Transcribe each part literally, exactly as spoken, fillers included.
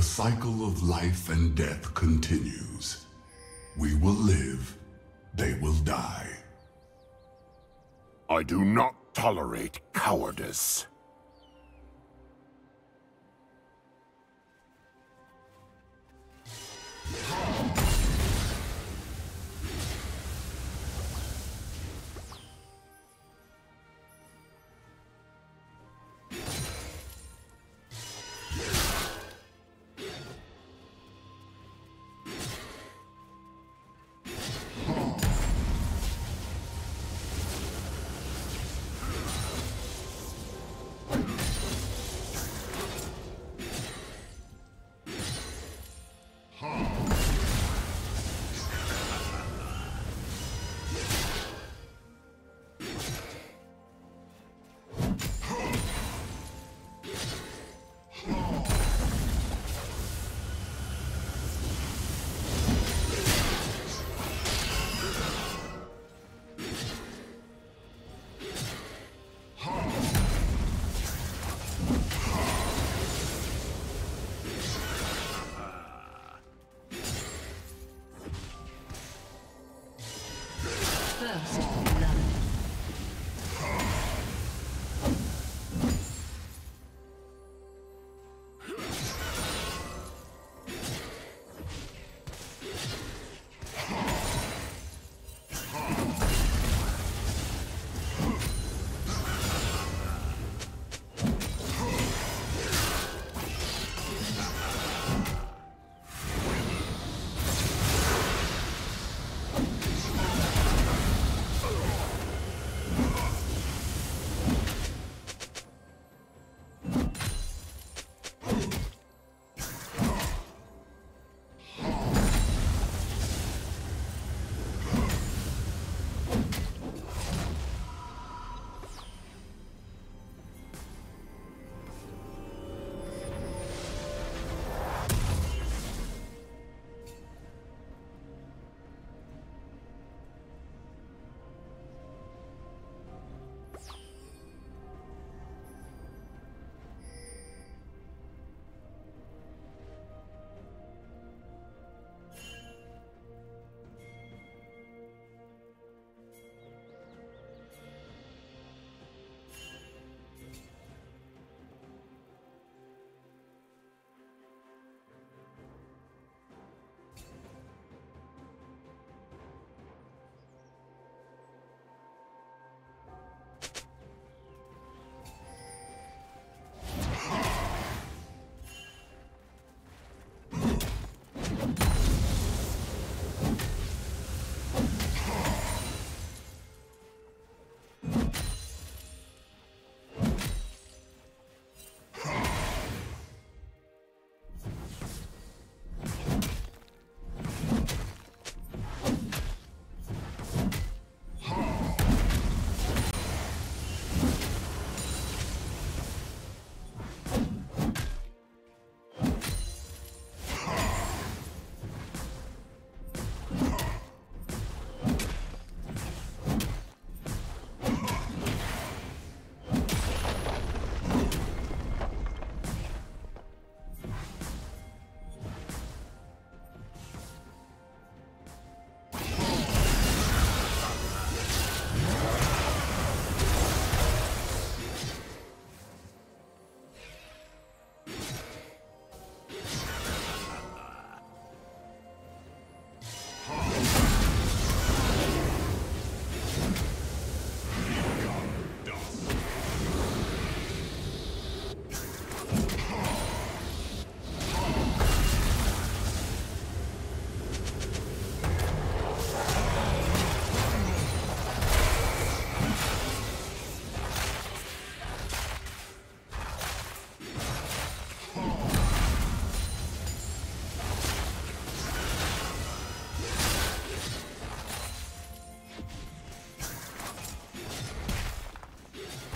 The cycle of life and death continues. We will live, they will die. I do not tolerate cowardice.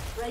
The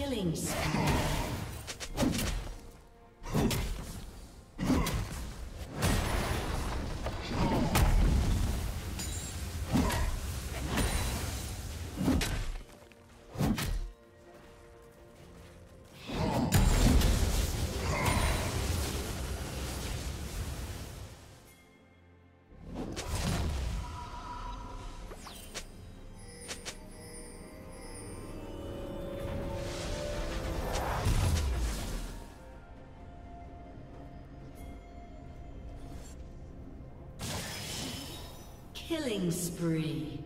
Killing spree. Killing spree.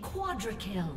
Quadra kill.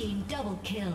team double kill.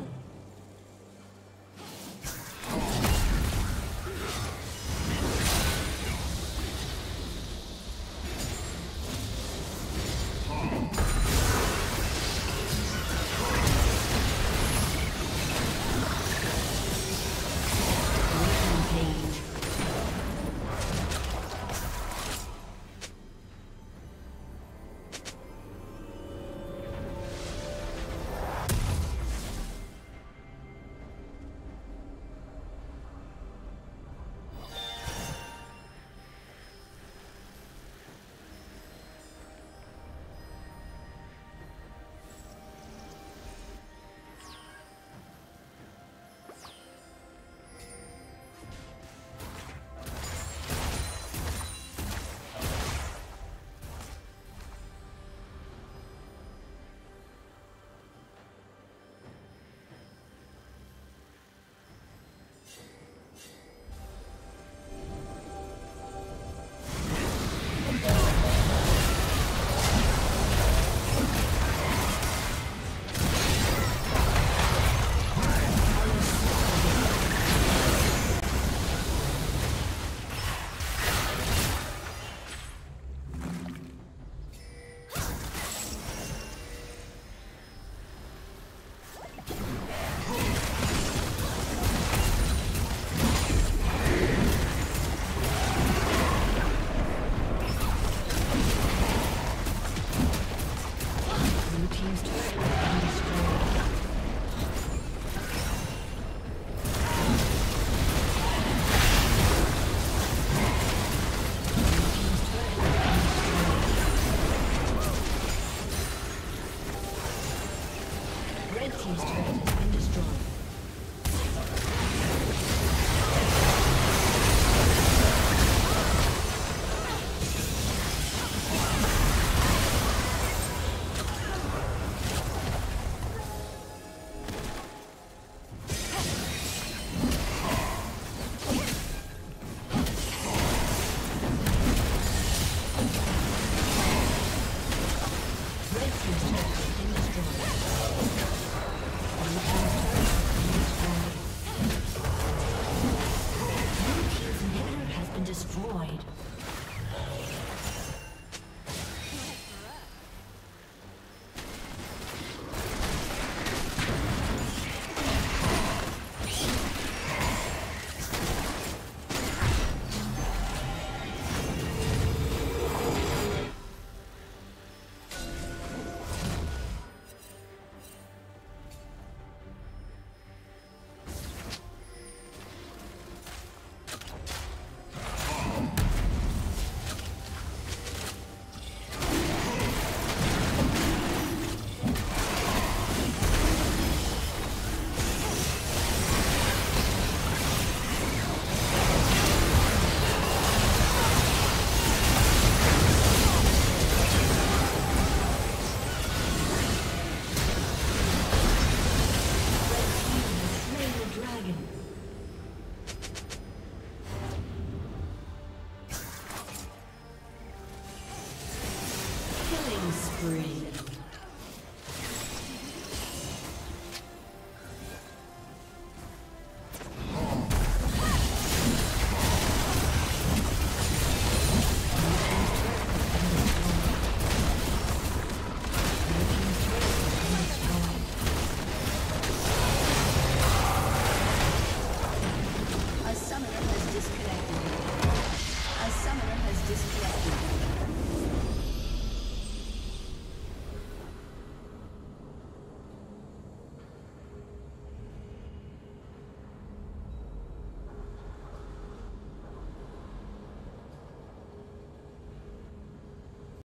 Red team's turret has been destroyed.